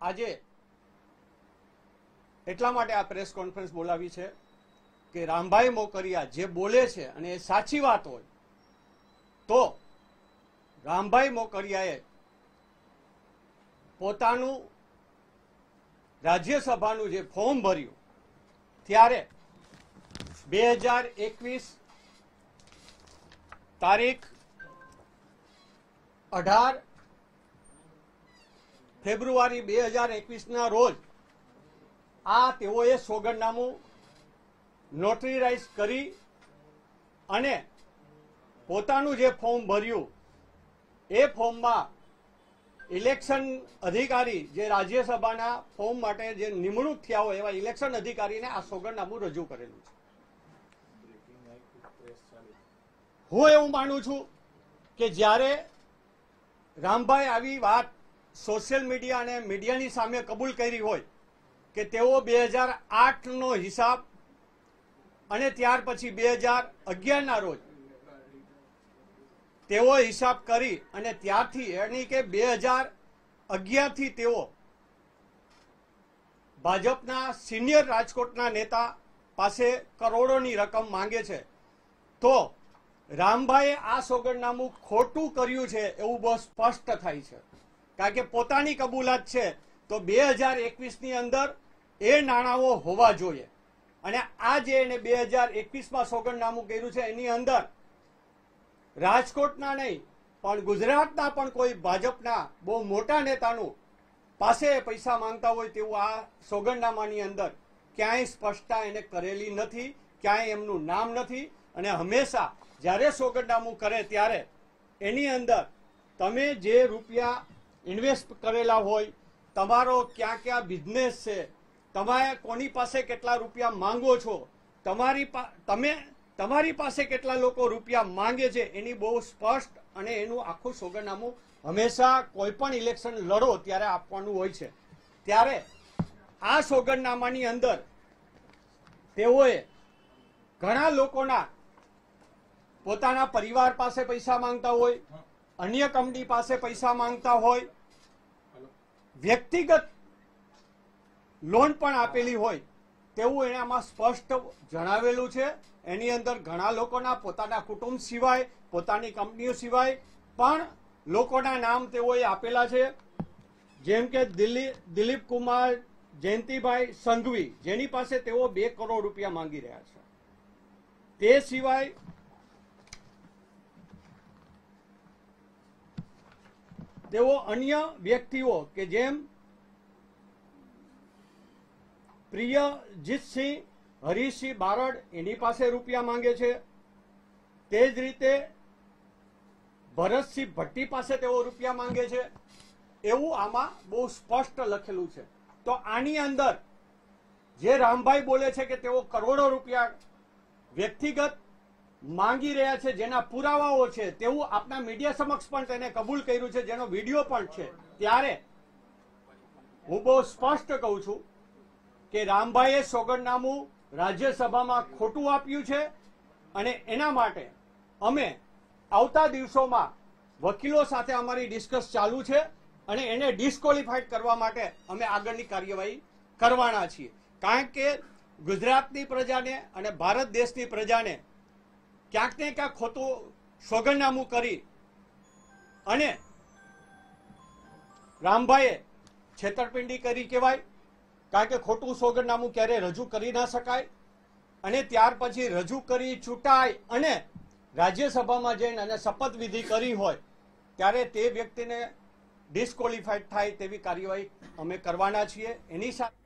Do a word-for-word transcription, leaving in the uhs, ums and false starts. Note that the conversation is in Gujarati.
આજે એટલા માટે આ પ્રેસ કોન્ફરન્સ બોલાવી છે કે રામભાઈ મોકરિયા જે બોલે છે અને એ સાચી વાત હોય તો રામભાઈ મોકરિયાએ પોતાનું રાજ્યસભાનું જે ફોર્મ ભર્યું ત્યારે બે હજાર એકવીસ તારીખ અઢાર ફેબ્રુઆરી બે હજાર એકવીસના રોજ આ તેઓએ સોગન્નામું નોટરીરાઇઝ કરી અને પોતાનું જે ફોર્મ ભર્યું એ ફોર્મમાં ઇલેક્શન અધિકારી જે રાજ્યસભાના ફોર્મ માટે જે નિમણૂક થયા હોય એવા ઇલેક્શન અધિકારીને આ સોગન્નામું રજૂ કરેલું છે. હું એવું માનું છું કે જ્યારે રામભાઈ આવી વાત સોશિયલ મીડિયા અને મીડિયાની સામે કબૂલ કરી હોય કે તેઓ બે હજાર આઠનો હિસાબ અને ત્યાર પછી બે હજાર અગિયારના રોજ તેઓ હિસાબ કરી અને ત્યારથી એની કે બે હજાર અગિયારથી તેઓ ભાજપના સિનિયર રાજકોટના નેતા પાસે કરોડોની રકમ માંગે છે તો રામભાઈએ આ સોગન્નામું ખોટું કર્યું છે એવું બહુ સ્પષ્ટ થાય છે. કારણ કે પોતાની કબૂલાત છે તો બે હજાર એકવીસની અંદર એ નાણાંઓ હોવા જોઈએ અને આ જે એને બે હજાર એકવીસમાં સોગન્નામું કર્યું છે એની અંદર રાજકોટના નહીં પણ ગુજરાતના પણ કોઈ ભાજપના બહુ મોટા નેતાનું પાસે પૈસા માંગતા હોય તેવું આ સોગન્નામાની અંદર ક્યાંય સ્પષ્ટતા એને કરેલી નથી, ક્યાંય એમનું નામ નથી. અને હંમેશા જ્યારે સોગન્નામું કરે ત્યારે એની અંદર તમે જે રૂપિયા ઇન્વેસ્ટ કરેલા હોય, તમારો ક્યાં ક્યાં બિઝનેસ છે, તમારે કોની પાસે કેટલા રૂપિયા માંગો છો, તમારી તમે તમારી પાસે કેટલા લોકો રૂપિયા માંગે છે એની બહુ સ્પષ્ટ અને એનું આખું સોગન્નામું હંમેશા કોઈ પણ ઇલેક્શન લડો ત્યારે આપવાનું હોય છે. ત્યારે આ સોગન્નામાની અંદર તેઓએ ઘણા લોકોના પોતાના પરિવાર પાસે પૈસા માંગતા હોય, અન્ય કંપની પાસે પૈસા માંગતા હોય, વ્યક્તિગત લોન પણ આપેલી હોય તેવું એને આમાં સ્પષ્ટ જણાવેલું છે. એની અંદર ઘણા લોકોના પોતાના કુટુંબ સિવાય, પોતાની કંપનીઓ સિવાય પણ લોકોના નામ તેઓએ આપેલા છે. જેમ કે દિલીપ કુમાર, જયંતીભાઈ સંઘવી, જેની પાસે તેઓ બે કરોડ રૂપિયા માંગી રહ્યા છે. તે સિવાય તેઓ અન્ય વ્યક્તિઓ કે જેમ પ્રિયજીતસિંહ, હરીશસિંહ બારડ, એની પાસે રૂપિયા માંગે છે. તે જ રીતે ભરતસિંહ ભટ્ટી પાસે તેઓ રૂપિયા માંગે છે એવું આમાં બહુ સ્પષ્ટ લખેલું છે. તો આની અંદર જે રામભાઈ બોલે છે કે તેઓ કરોડો રૂપિયા વ્યક્તિગત માંગી રહ્યા છે જેના પુરાવાઓ છે તેવું આપના મીડિયા સમક્ષ પણ તેને કબૂલ કર્યું છે, જેનો વિડીયો પણ છે. ત્યારે હું બહુ સ્પષ્ટ કહું છું કે રામભાઈએ સોગન્નામું રાજ્યસભામાં ખોટું આપ્યું છે અને એના માટે અમે આવતા દિવસોમાં વકીલો સાથે અમારી ડિસ્કસ ચાલુ છે અને એને ડિસ્ક્વોલિફાઇડ કરવા માટે અમે આગળની કાર્યવાહી કરવાના છીએ. કારણ કે ગુજરાતની પ્રજાને અને ભારત દેશની પ્રજાને ક્યાંક ને ક્યાંક ખોટું સોગન્નામું કરી અને રામભાઈએ છેતરપિંડી કરી કહેવાય. કારણ કે ખોટું સોગન્નામું ક્યારે રજૂ કરી ના શકાય અને ત્યાર પછી રજૂ કરી છૂટાય અને રાજ્યસભામાં જઈને અને શપથવિધિ કરી હોય ત્યારે તે વ્યક્તિને ડિસ્ક્વોલિફાઇડ થાય તેવી કાર્યવાહી અમે કરવાના છીએ. એની સાથે